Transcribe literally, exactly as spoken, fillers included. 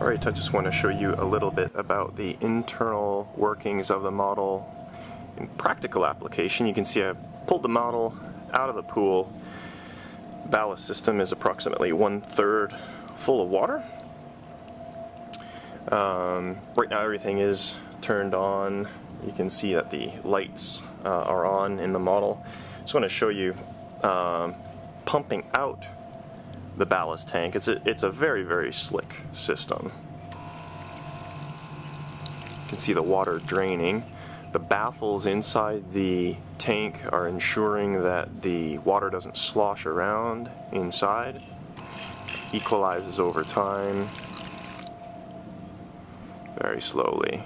Alright, I just want to show you a little bit about the internal workings of the model in practical application. You can see I pulled the model out of the pool. Ballast system is approximately one-third full of water. Um, right now everything is turned on. You can see that the lights uh, are on in the model. Just want to show you um, pumping out the ballast tank. It's a, it's a very, very slick system. You can see the water draining. The baffles inside the tank are ensuring that the water doesn't slosh around inside. Equalizes over time, very slowly.